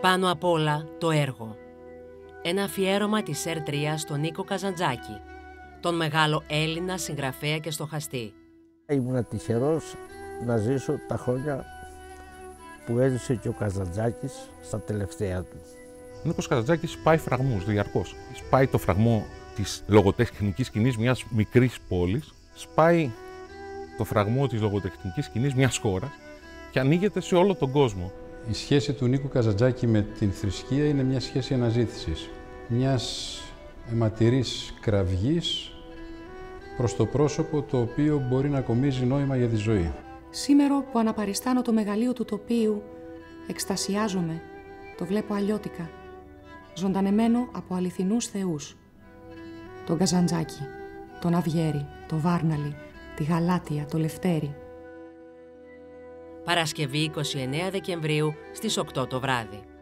Πάνω απ' όλα το έργο. Ένα αφιέρωμα της ΣΕΡΤΡΙΑ στον Νίκο Καζαντζάκη, τον μεγάλο Έλληνα συγγραφέα και στοχαστή. Ήμουνα τυχερός να ζήσω τα χρόνια που έζησε και ο Καζαντζάκης στα τελευταία του. Ο Νίκος Καζαντζάκης σπάει φραγμούς διαρκώς. Σπάει το φραγμό της λογοτεχνικής σκηνής μιας μικρής πόλης, σπάει το φραγμό της λογοτεχνικής σκηνής μιας χώρας και ανοίγεται σε όλο τον κόσμο. Η σχέση του Νίκου Καζαντζάκη με την θρησκεία είναι μια σχέση αναζήτησης, μιας αιματηρής κραυγής προς το πρόσωπο το οποίο μπορεί να κομίζει νόημα για τη ζωή. Σήμερα που αναπαριστάνω το μεγαλείο του τοπίου, εκστασιάζομαι, το βλέπω αλλιώτικα, ζωντανεμένο από αληθινούς θεούς. Τον Καζαντζάκη, τον Αυγέρη, τον Βάρναλη, τη Γαλάτεια, τον Λευτέρη. Παρασκευή 29 Δεκεμβρίου στις 8 το βράδυ.